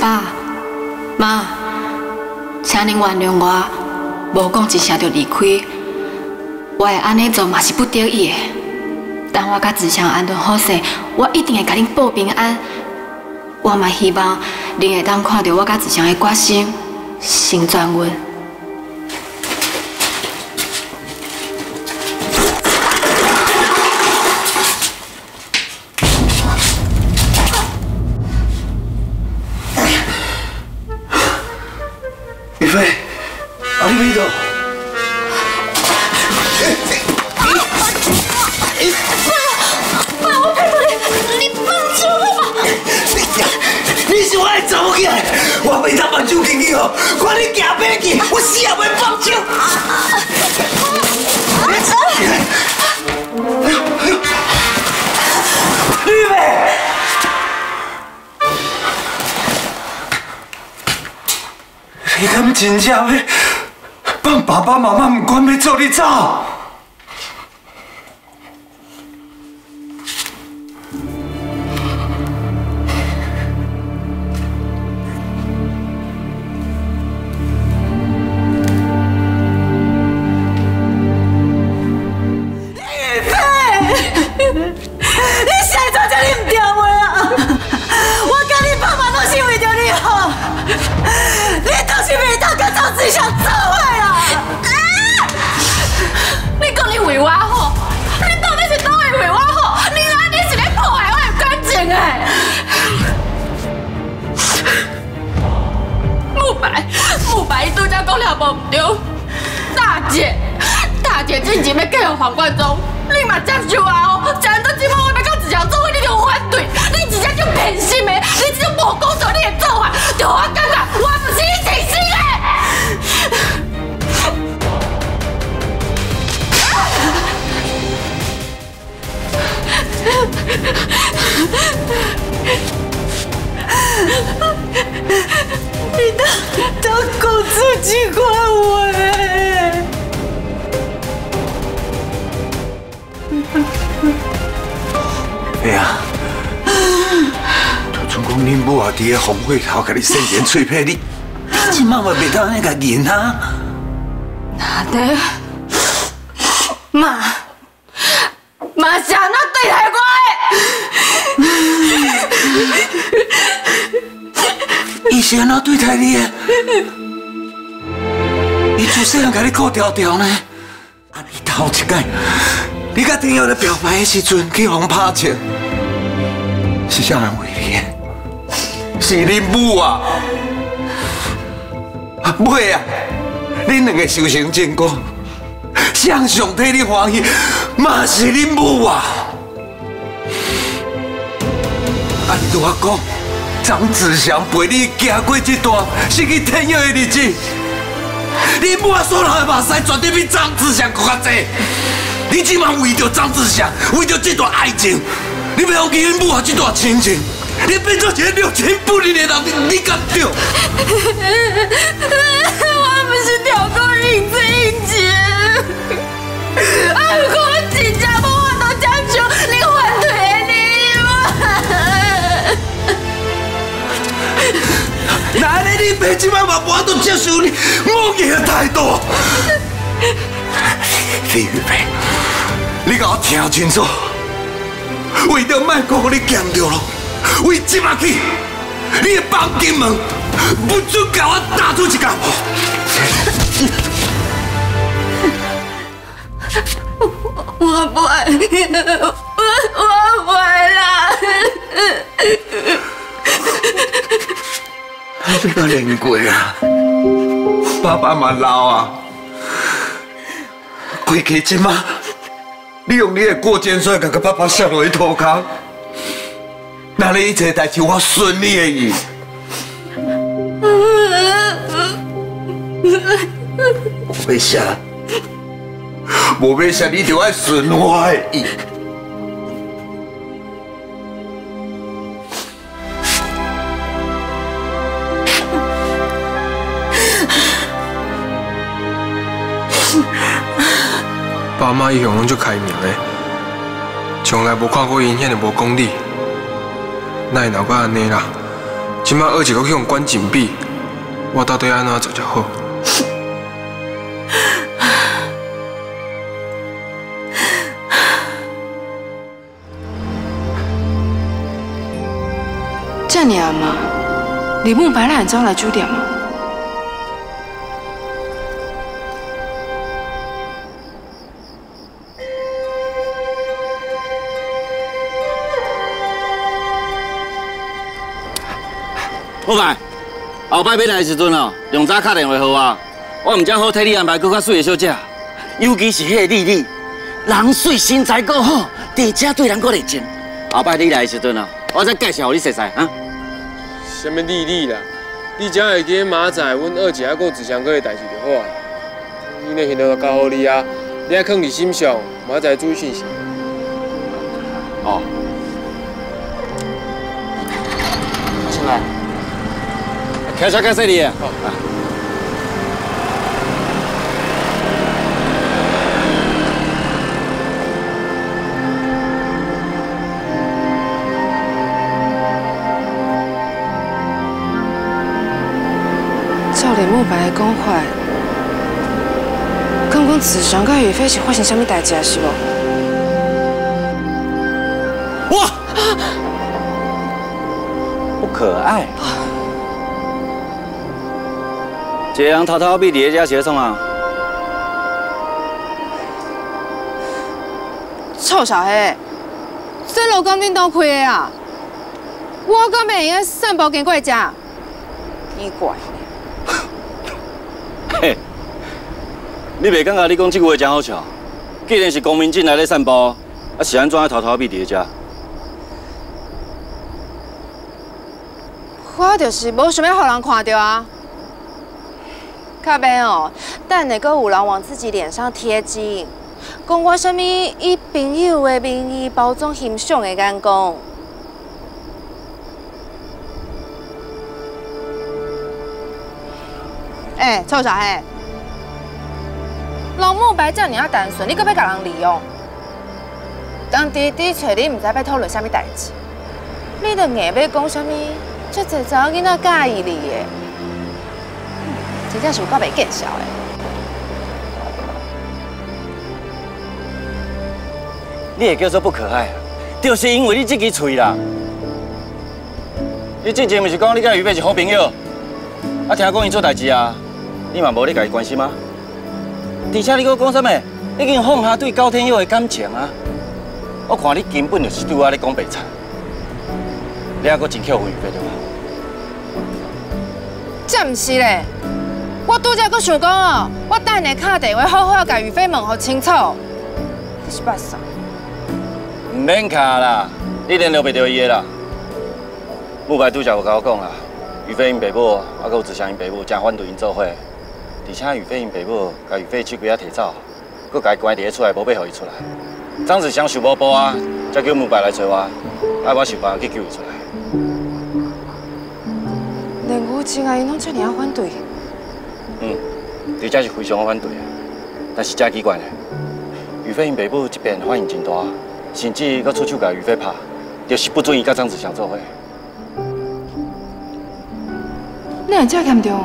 爸妈，请恁原谅我，无讲一声就离开。我会安尼做嘛是不得已的。等我甲子祥安顿好势，我一定会甲恁报平安。我嘛希望恁会当看到我甲子祥的决心，成全阮。 真正要放爸爸妈妈不管，要做你走。玉佩，你现在做这哩唔对话啊！我跟你爸妈都是为着你好，你就是为。 我只想做伙啊！你讲你为我好，你到底是哪会为我好？你安尼是咧破坏我的感情哎！慕白，你拄则讲了无对。大姐，之前要嫁予黄贯中，你嘛接受啊哦！既然到即摆我要甲子祥做伙，你就反对，你直接就偏心的，你这种无公道你的做法，就我感觉我不是你亲生的。 你当狗子去管我哎！哎呀，就像讲恁母阿弟的红火头，甲你生前脆皮，你即马嘛袂当安尼甲认啊！哪得？妈是安怎对待我？ 伊是安怎对待你的？伊自细汉甲你靠条条呢。啊，你头一届，你甲丁耀咧表白的时阵去互拍枪，是啥人为你的？是恁母啊！尾啊，恁两个修成正果，向上帝你欢喜，嘛是恁母啊！ 啊！你对我讲，张子祥陪你行过这段失去天佑的日子，你母所流的目屎绝对比张子祥搁较多。你只嘛为着张子祥，为着这段爱情，你袂忘记恁母啊这段亲情，你变做一个六亲不认的人，你敢对？我不是条狗影子英杰，俺哥真正无法度接受你反对的理由。 哪里你爸即摆嘛无法度接受你母亲的态度？李玉佩，你甲我听清楚，为着卖阁互你强着咯，为即摆起，你的房间门不准甲我打出一跤。我不爱，我不爱啦。你都练过啊，爸爸嘛老啊，规家即马，你用你的过肩摔，甲爸爸摔落去涂骹，那你一切代志我顺你的意。无要写，你就爱顺我的意。 爸妈一向拢足开明的，从来无看过因遐尼无讲理，哪会闹到安尼啦？即摆学一个去用关禁闭，我到底安怎做才好？这么暗吗？李慕白咱走来酒店吗？ 好歹，后摆要来的时阵哦，用早打电话给我，我唔正好替你安排更较水的小姐，尤其是迄个丽丽，人水身材够好，而且对人够热情。后摆你来的时阵哦，我再介绍给你认识啊。什么丽丽啦？你只会记明仔，阮二姐还佫志强哥的代志就好啊。伊那现在交互你啊，你还放伫心上，明仔注意信息。哦。进来。 开车开这里。好。照李慕白的讲法，敢讲子祥甲雨飞是发生什么代志啊？是无？哇！不可爱。 一个人偷偷秘伫咧遮是咧创啊？臭小黑，这路干恁倒开的啊？我敢袂用散步经过遮？奇怪。嘿，你袂感觉你讲这句话真好笑？既然是公民进来咧散步，啊是安怎咧偷偷秘伫咧遮？我就是无想要互人看到啊。 靠边哦！等下阁有人往自己脸上贴金，讲我什么以朋友的名义包装欣赏的眼光。哎，臭小黑，老慕白遮尔啊单纯，你阁要甲人利用？当弟弟找你，唔知要讨论啥物代志，你着硬要讲啥物？遮侪查某囡仔介意你的。 真正是有够袂见笑的。你也叫做不可爱、啊，就是因为你这支嘴啦。你之前不是讲你甲于飞是好朋友，啊，听讲伊做代志啊，你嘛无咧家己关心吗？而且你搁讲啥物？已经放下对高天佑的感情啊！我看你根本就是对我咧讲白贼，你还搁真欺负于飞对吗？这不是嘞。 我拄则佫想讲哦，我等下敲电话好好甲雨飞问互清楚。你是捌啥？唔免敲啦，你联络袂到伊个啦。慕白拄则有甲我讲啦，雨飞因爸母，还佫有志祥因爸母，真反对因做伙。而且雨飞因爸母甲雨飞手机啊摕走，佫甲伊关伫咧厝内，无要互伊出来。张志祥受无报啊，才叫慕白来找我，啊，我想办法去救伊出来。连母亲啊，因拢遮尔啊反对。 嗯，对，这是非常反对的，但是真奇怪嘞。雨飞因爸母这边反应真大，甚至搁出手甲雨飞拍，就是不准伊甲张子祥做伙。你若这严重，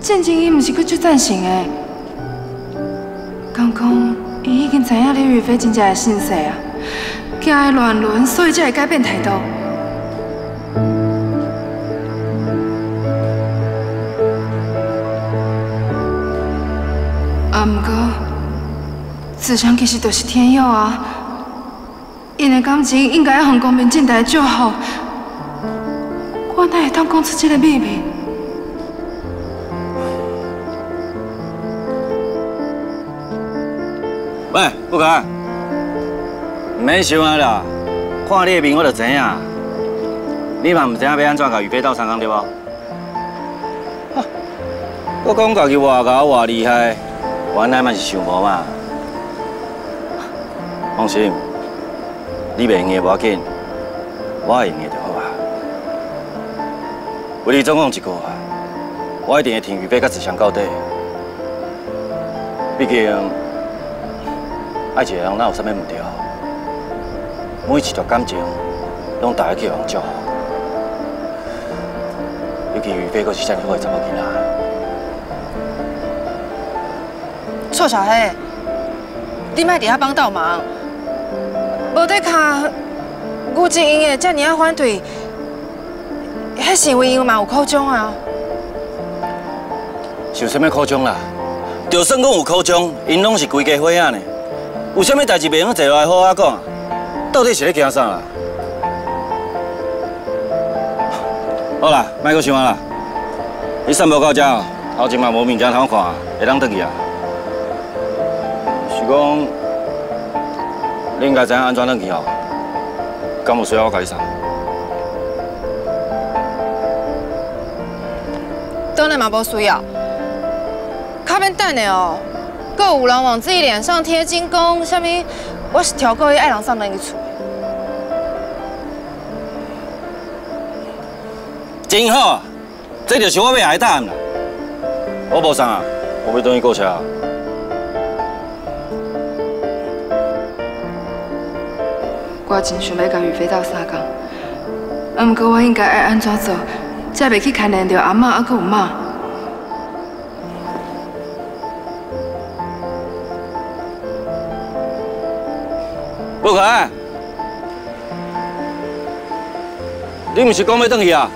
证明伊毋是去做赞成的。刚刚伊已经知影你雨飞真正的心思啊，惊伊乱伦，所以才会改变态度。 啊，不过子祥其实就是天佑啊，因的感情应该要向公民进台照顾，我哪会当讲出这个秘密？喂，不可爱，唔免想啊啦，看你的面我就知影，你嘛唔知影要安怎甲雨飞斗相共对无？我讲家己外交外厉害。 原来嘛是想无嘛，放心，你袂用的无要紧，我会用的就好啊。为你总共一句啊，我一定会挺于飞甲子祥到底。毕竟爱一个人哪有啥物唔对？每一段感情拢值得去互照顾。尤其于飞阁是这么好的查某囡仔。臭小黑，你莫伫遐帮倒忙，无得看，估计因会遮尔啊反对，迄是因为因嘛有苦衷啊。是有啥物苦衷啦？就算讲有苦衷，因拢是规家伙仔呢。有啥物代志袂用坐落来好好讲？到底是咧惊啥啦？ 好啦，莫阁想啊啦！你散步到遮哦，头前嘛无物件通看，会当转去啊。是讲，你应该知影安怎转去哦。敢有需要我甲你送？当然嘛无需要，较免等的哦。阁有人往自己脸上贴金，讲啥物？我是超过伊爱人送人去厝。 真好，这就是我要的答案啦。我无送啊，我要等伊过车。我真想要甲雨飞斗相共，啊，不过我应该爱安怎做，才袂去牵连到阿嬷啊，佮有妈。不可爱，你毋是讲要转去啊？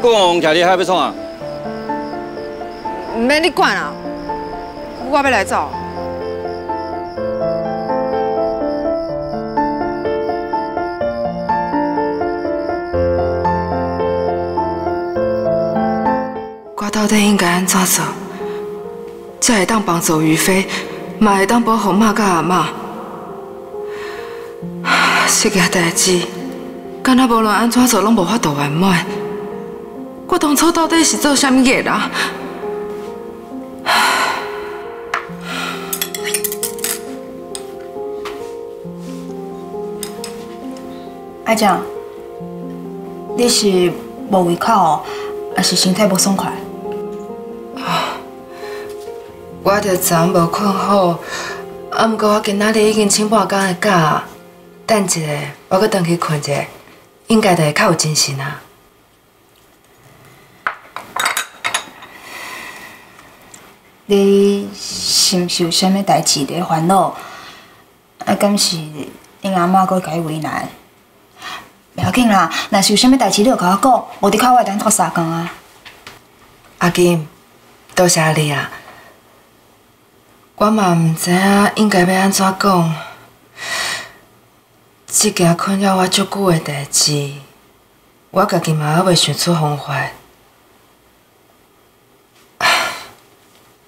国王徛伫海要创啊？唔免你管啊！我要来走。我到底应该安怎做，才会当帮助于飞，嘛会当保护妈甲阿妈？这件代志，敢若无论安怎做，拢无法度圆满。 我当初到底是做啥物嘢啦？阿酱，你是无胃口哦，还是身体无爽快？我着昨暗无困好，啊，毋过我今仔日已经请半天的假，等一下我阁回去困一下，应该就会较有精神啊。 你是毋是有啥物代志在烦恼？啊，敢是因阿嬷阁甲你为难？袂要紧啦，若是有啥物代志，你著甲我讲，无伫靠我等拖三工啊。阿金，多谢你啊！我嘛毋知影应该要安怎讲，即件困扰我足久的代志，我家己嘛还袂想出方法。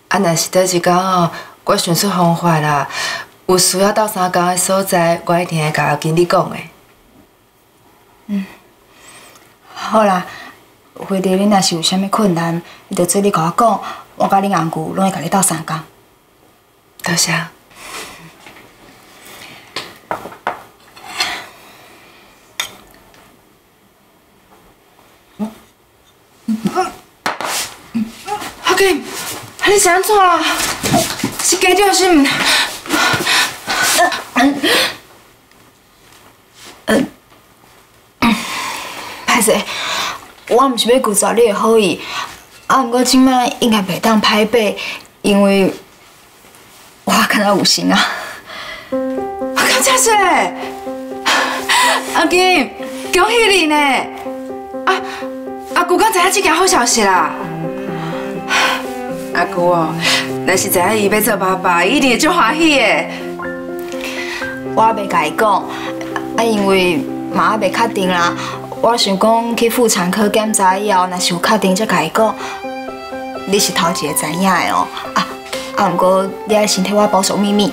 啊，若是倒一天哦，我想出方法啦。有需要斗相共的所在，我一定会甲经理讲的。嗯，好啦，回头恁若是有啥物困难，你着做你甲我讲，我甲恁红舅拢会甲你斗相共。多谢。好紧。 啊！你是安怎啦？是家长是毋？歹势，我毋是要拒绝你的好意，啊，毋过即摆应该袂当歹爬，因为我敢若有心啊。我讲真水，阿金，恭喜你呢！啊，阿舅刚知影即件好消息啦。 阿舅哦，若是知影伊要做爸爸，伊一定会足欢喜的。我袂甲伊讲，啊，因为嘛也袂确定啦。我想讲去妇产科检查以后，若是有确定才甲伊讲。你是头一个知影的哦，啊，毋过你爱先替我保守秘密。